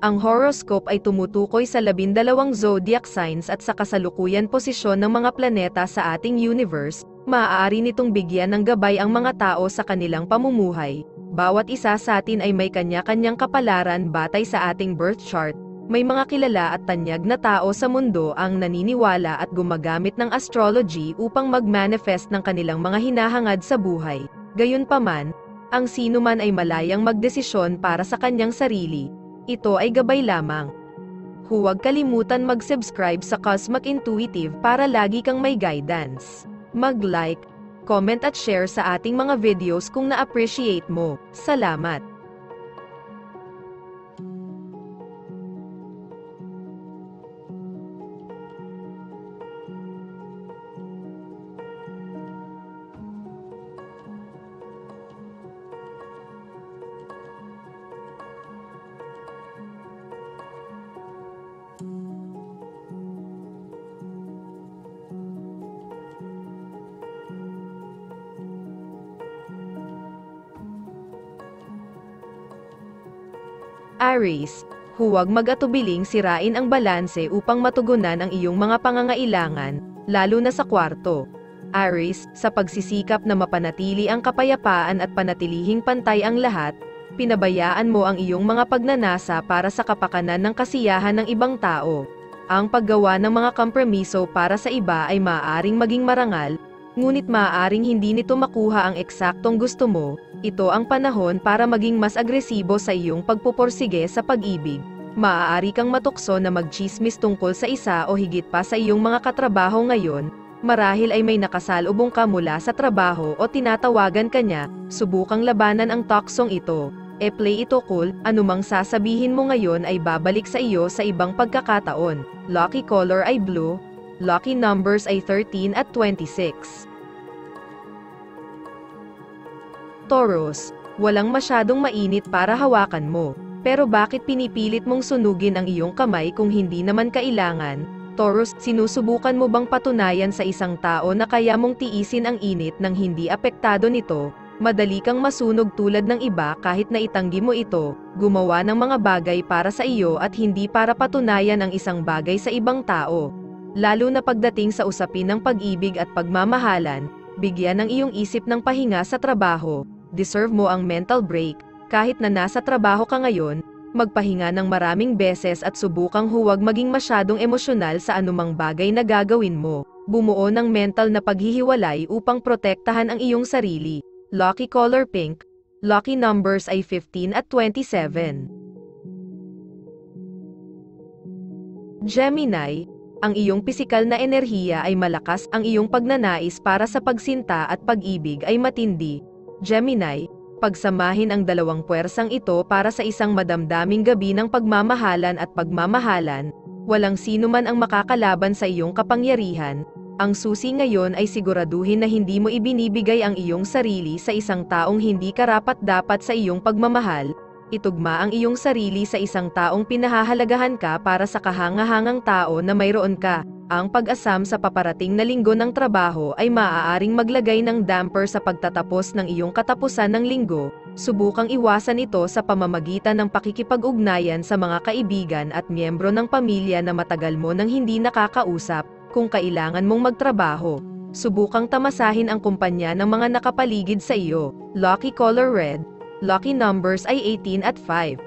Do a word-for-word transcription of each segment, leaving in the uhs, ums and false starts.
Ang horoscope ay tumutukoy sa labindalawang zodiac signs at sa kasalukuyan posisyon ng mga planeta sa ating universe. Maaari nitong bigyan ng gabay ang mga tao sa kanilang pamumuhay. Bawat isa sa atin ay may kanya-kanyang kapalaran batay sa ating birth chart. May mga kilala at tanyag na tao sa mundo ang naniniwala at gumagamit ng astrology upang mag-manifest ng kanilang mga hinahangad sa buhay. Gayunpaman, ang sino man ay malayang magdesisyon para sa kanyang sarili. Ito ay gabay lamang. Huwag kalimutan mag-subscribe sa Cosmic Intuitive para lagi kang may guidance. Mag-like, comment at share sa ating mga videos kung na-appreciate mo. Salamat! Aries, huwag mag-atubiling sirain ang balanse upang matugunan ang iyong mga pangangailangan, lalo na sa kwarto. Aries, sa pagsisikap na mapanatili ang kapayapaan at panatilihing pantay ang lahat, pinabayaan mo ang iyong mga pagnanasa para sa kapakanan ng kasiyahan ng ibang tao. Ang paggawa ng mga kompromiso para sa iba ay maaaring maging marangal, ngunit maaaring hindi nito makuha ang eksaktong gusto mo. Ito ang panahon para maging mas agresibo sa iyong pagpuporsige sa pag-ibig. Maaari kang matukso na magchismis tungkol sa isa o higit pa sa iyong mga katrabaho ngayon, marahil ay may nakasalubong ka mula sa trabaho o tinatawagan ka niya. Subukang labanan ang toksong ito. E play ito cool, anumang sasabihin mo ngayon ay babalik sa iyo sa ibang pagkakataon. Lucky color ay blue, lucky numbers ay thirteen at twenty-six. Taurus, walang masyadong mainit para hawakan mo. Pero bakit pinipilit mong sunugin ang iyong kamay kung hindi naman kailangan? Taurus, sinusubukan mo bang patunayan sa isang tao na kaya mong tiisin ang init nang hindi apektado nito? Madali kang masunog tulad ng iba kahit na itanggi mo ito. Gumawa ng mga bagay para sa iyo at hindi para patunayan ang isang bagay sa ibang tao. Lalo na pagdating sa usapin ng pag-ibig at pagmamahalan, bigyan ng iyong isip ng pahinga sa trabaho. Deserve mo ang mental break. Kahit na nasa trabaho ka ngayon, magpahinga ng maraming beses at subukang huwag maging masyadong emosyonal sa anumang bagay na gagawin mo. Bumuo ng mental na paghihiwalay upang protektahan ang iyong sarili. Lucky color pink. Lucky numbers ay fifteen at twenty-seven. Gemini, ang iyong pisikal na enerhiya ay malakas, ang iyong pagnanais para sa pagsinta at pag-ibig ay matindi. Gemini, pagsamahin ang dalawang puwersang ito para sa isang madamdaming gabi ng pagmamahalan at pagmamahalan. Walang sino man ang makakalaban sa iyong kapangyarihan. Ang susi ngayon ay siguraduhin na hindi mo ibinibigay ang iyong sarili sa isang taong hindi karapat-dapat sa iyong pagmamahal. Itugma ang iyong sarili sa isang taong pinahahalagahan ka para sa kahangahangang tao na mayroon ka. Ang pag-asam sa paparating na linggo ng trabaho ay maaaring maglagay ng damper sa pagtatapos ng iyong katapusan ng linggo. Subukang iwasan ito sa pamamagitan ng pakikipag-ugnayan sa mga kaibigan at miyembro ng pamilya na matagal mo nang hindi nakakausap, kung kailangan mong magtrabaho. Subukang tamasahin ang kumpanya ng mga nakapaligid sa iyo. Lucky color red. Lucky numbers ay eighteen at five.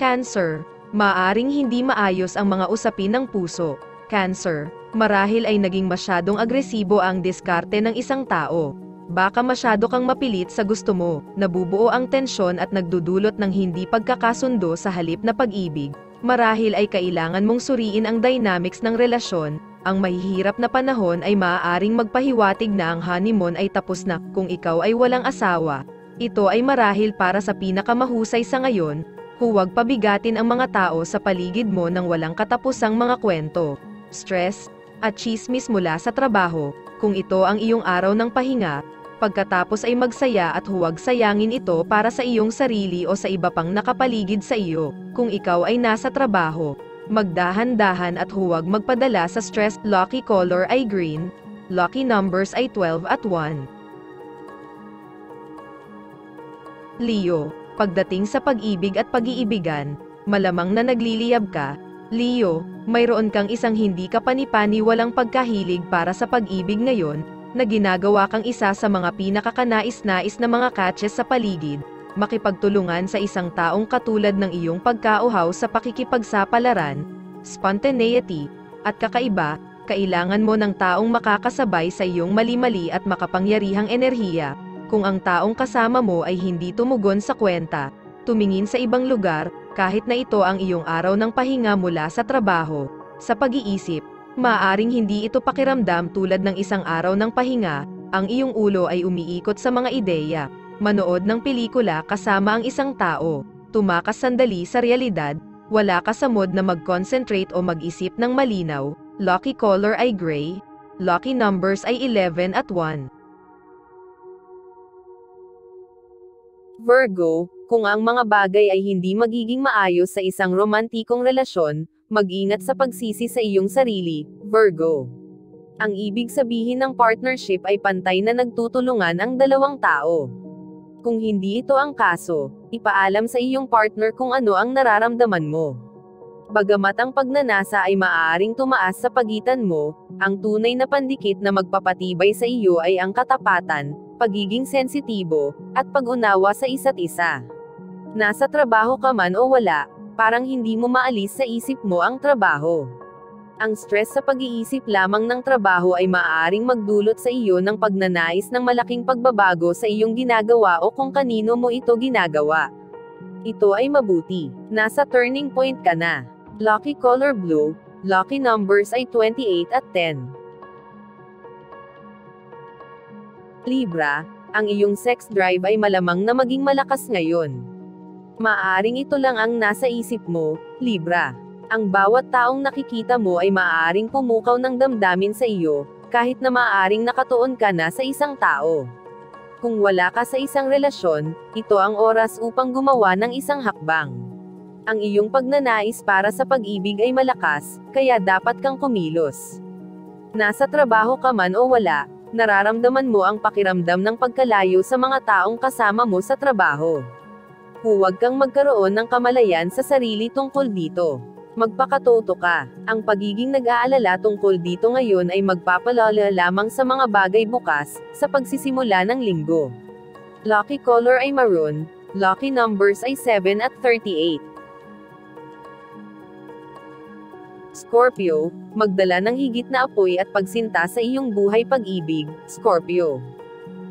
Cancer, maaring hindi maayos ang mga usapin ng puso. Cancer, marahil ay naging masyadong agresibo ang diskarte ng isang tao. Baka masyado kang mapilit sa gusto mo, nabubuo ang tensyon at nagdudulot ng hindi pagkakasundo sa halip na pag-ibig. Marahil ay kailangan mong suriin ang dynamics ng relasyon. Ang mahihirap na panahon ay maaaring magpahiwatig na ang honeymoon ay tapos na kung ikaw ay walang asawa. Ito ay marahil para sa pinakamahusay sa ngayon. Huwag pabigatin ang mga tao sa paligid mo ng walang katapusang mga kwento, stress, at chismis mula sa trabaho. Kung ito ang iyong araw ng pahinga, pagkatapos ay magsaya at huwag sayangin ito para sa iyong sarili o sa iba pang nakapaligid sa iyo. Kung ikaw ay nasa trabaho, magdahan-dahan at huwag magpadala sa stress. Lucky color ay green. Lucky numbers ay twelve at one. Leo, Pagdating sa pag-ibig at pag-iibigan, malamang na nagliliyab ka, Leo, mayroon kang isang hindi ka panipani walang pagkahilig para sa pag-ibig ngayon, na ginagawa kang isa sa mga pinakakanais-nais na mga catches sa paligid, makipagtulungan sa isang taong katulad ng iyong pagkauhaw sa pakikipagsapalaran, spontaneity, at kakaiba, kailangan mo ng taong makakasabay sa iyong mali-mali at makapangyarihang enerhiya. Kung ang taong kasama mo ay hindi tumugon sa kwenta, tumingin sa ibang lugar, kahit na ito ang iyong araw ng pahinga mula sa trabaho. Sa pag-iisip, maaaring hindi ito pakiramdam tulad ng isang araw ng pahinga, ang iyong ulo ay umiikot sa mga ideya. Manood ng pelikula kasama ang isang tao, tumakas sandali sa realidad, wala ka sa mood na mag-concentrate o mag-isip ng malinaw, lucky color ay gray, lucky numbers ay eleven at one. Virgo, kung ang mga bagay ay hindi magiging maayos sa isang romantikong relasyon, mag-ingat sa pagsisi sa iyong sarili, Virgo. Ang ibig sabihin ng partnership ay pantay na nagtutulungan ang dalawang tao. Kung hindi ito ang kaso, ipaalam sa iyong partner kung ano ang nararamdaman mo. Bagamat ang pagnanasa ay maaaring tumaas sa pagitan mo, ang tunay na pandikit na magpapatibay sa iyo ay ang katapatan, pagiging sensitibo, at pag-unawa sa isa't isa. Nasa trabaho ka man o wala, parang hindi mo maalis sa isip mo ang trabaho. Ang stress sa pag-iisip lamang ng trabaho ay maaaring magdulot sa iyo ng pagnanais ng malaking pagbabago sa iyong ginagawa o kung kanino mo ito ginagawa. Ito ay mabuti. Nasa turning point ka na. Lucky color blue, lucky numbers ay twenty-eight at ten. Libra, ang iyong sex drive ay malamang na maging malakas ngayon. Maaaring ito lang ang nasa isip mo, Libra. Ang bawat taong nakikita mo ay maaaring pumukaw ng damdamin sa iyo, kahit na maaaring nakatuon ka na sa isang tao. Kung wala ka sa isang relasyon, ito ang oras upang gumawa ng isang hakbang. Ang iyong pagnanais para sa pag-ibig ay malakas, kaya dapat kang kumilos. Nasa trabaho ka man o wala, nararamdaman mo ang pakiramdam ng pagkalayo sa mga taong kasama mo sa trabaho. Huwag kang magkaroon ng kamalayan sa sarili tungkol dito. Magpakatoto ka. Ang pagiging nag-aalala tungkol dito ngayon ay magpapalala lamang sa mga bagay bukas, sa pagsisimula ng linggo. Lucky color ay maroon, lucky numbers ay seven at thirty-eight. Scorpio, magdala ng higit na apoy at pagsinta sa iyong buhay pag-ibig, Scorpio.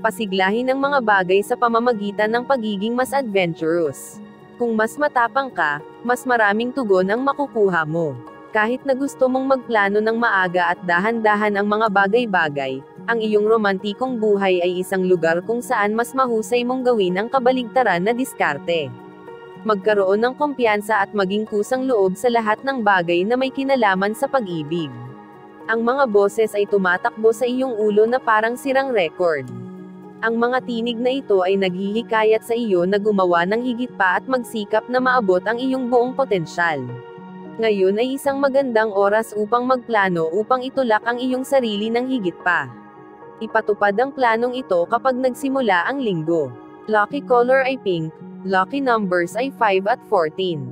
Pasiglahin ang mga bagay sa pamamagitan ng pagiging mas adventurous. Kung mas matapang ka, mas maraming tugon ang makukuha mo. Kahit na gusto mong magplano ng maaga at dahan-dahan ang mga bagay-bagay, ang iyong romantikong buhay ay isang lugar kung saan mas mahusay mong gawin ang kabaligtaran na diskarte. Magkaroon ng kumpiyansa at maging kusang loob sa lahat ng bagay na may kinalaman sa pag-ibig. Ang mga boses ay tumatakbo sa iyong ulo na parang sirang record. Ang mga tinig na ito ay naghihikayat sa iyo na gumawa ng higit pa at magsikap na maabot ang iyong buong potensyal. Ngayon ay isang magandang oras upang magplano upang itulak ang iyong sarili ng higit pa. Ipatupad ang planong ito kapag nagsimula ang linggo. Lucky color ay pink. Lucky numbers ay five at fourteen.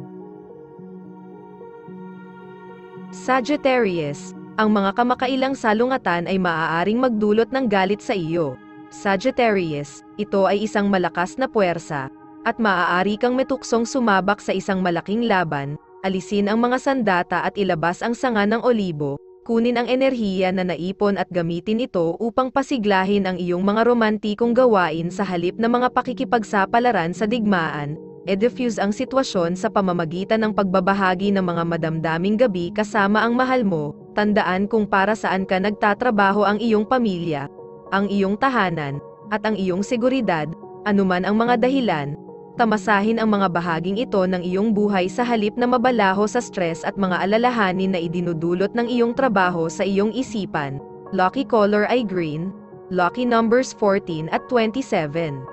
Sagittarius, ang mga kamakailang salungatan ay maaaring magdulot ng galit sa iyo. Sagittarius, ito ay isang malakas na puwersa, at maaari kang matuksong sumabak sa isang malaking laban, alisin ang mga sandata at ilabas ang sanga ng olibo, kunin ang enerhiya na naipon at gamitin ito upang pasiglahin ang iyong mga romantikong gawain sa halip na mga pakikipagsapalaran sa digmaan, e-diffuse ang sitwasyon sa pamamagitan ng pagbabahagi ng mga madamdaming gabi kasama ang mahal mo, tandaan kung para saan ka nagtatrabaho ang iyong pamilya, ang iyong tahanan, at ang iyong seguridad, anuman ang mga dahilan, tamasahin ang mga bahaging ito ng iyong buhay sa halip na mabalaho sa stress at mga alalahanin na idinudulot ng iyong trabaho sa iyong isipan. Lucky color ay green. Lucky numbers fourteen at twenty-seven.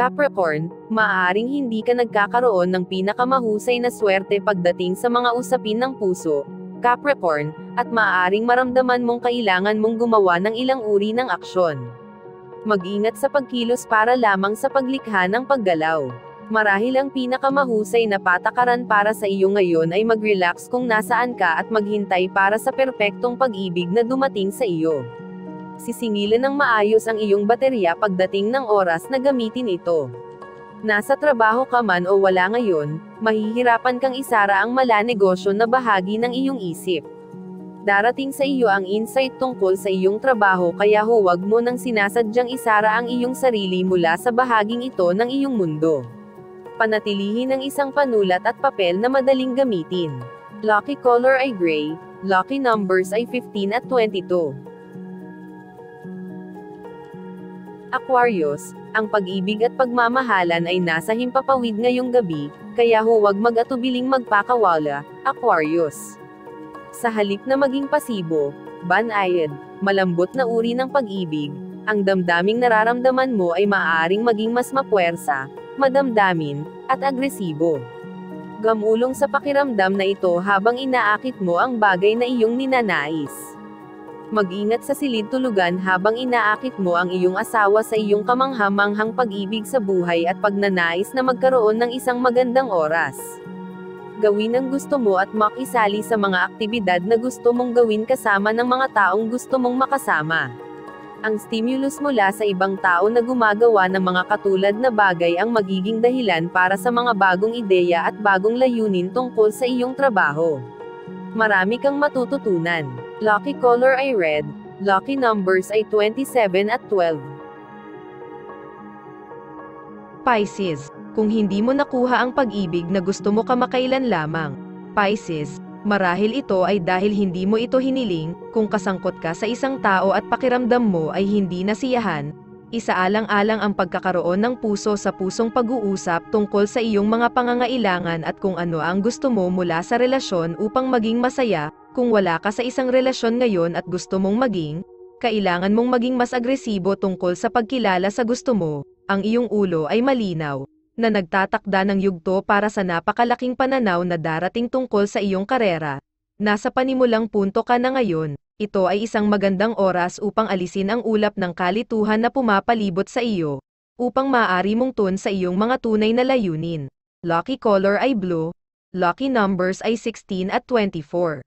Capricorn, maaaring hindi ka nagkakaroon ng pinakamahusay na swerte pagdating sa mga usapin ng puso, Capricorn, at maaaring maramdaman mong kailangan mong gumawa ng ilang uri ng aksyon. Mag-ingat sa pagkilos para lamang sa paglikha ng paggalaw. Marahil ang pinakamahusay na patakaran para sa iyo ngayon ay mag-relax kung nasaan ka at maghintay para sa perpektong pag-ibig na dumating sa iyo. Sisingilan ng maayos ang iyong baterya pagdating ng oras na gamitin ito. Nasa trabaho ka man o wala ngayon, mahihirapan kang isara ang malanegosyo na bahagi ng iyong isip. Darating sa iyo ang insight tungkol sa iyong trabaho kaya huwag mo nang sinasadyang isara ang iyong sarili mula sa bahaging ito ng iyong mundo. Panatilihin ang isang panulat at papel na madaling gamitin. Lucky color ay gray, lucky numbers ay fifteen at twenty-two. Aquarius, ang pag-ibig at pagmamahalan ay nasa himpapawid ngayong gabi, kaya huwag mag-atubiling magpakawala, Aquarius. Sa halip na maging pasibo, banayad, malambot na uri ng pag-ibig, ang damdaming nararamdaman mo ay maaaring maging mas mapuwersa, madamdamin, at agresibo. Gamulong sa pakiramdam na ito habang inaakit mo ang bagay na iyong ninanais. Mag-ingat sa silid tulugan habang inaakit mo ang iyong asawa sa iyong kamanghamanghang pag-ibig sa buhay at pagnanais na magkaroon ng isang magandang oras. Gawin ang gusto mo at makisali sa mga aktibidad na gusto mong gawin kasama ng mga taong gusto mong makasama. Ang stimulus mula sa ibang tao na gumagawa ng mga katulad na bagay ang magiging dahilan para sa mga bagong ideya at bagong layunin tungkol sa iyong trabaho. Marami kang matututunan. Lucky color ay red, lucky numbers ay twenty-seven at twelve. Pisces, kung hindi mo nakuha ang pag-ibig na gusto mo kamakailan lamang, Pisces, marahil ito ay dahil hindi mo ito hiniling. Kung kasangkot ka sa isang tao at pakiramdam mo ay hindi nasiyahan, isaalang-alang ang pagkakaroon ng puso sa pusong pag-uusap tungkol sa iyong mga pangangailangan at kung ano ang gusto mo mula sa relasyon upang maging masaya. Kung wala ka sa isang relasyon ngayon at gusto mong maging, kailangan mong maging mas agresibo tungkol sa pagkilala sa gusto mo. Ang iyong ulo ay malinaw na nagtatakda ng yugto para sa napakalaking pananaw na darating tungkol sa iyong karera. Nasa panimulang punto ka na ngayon, ito ay isang magandang oras upang alisin ang ulap ng kalituhan na pumapalibot sa iyo, upang maaari mong tun sa iyong mga tunay na layunin. Lucky color ay blue, lucky numbers ay sixteen at twenty-four.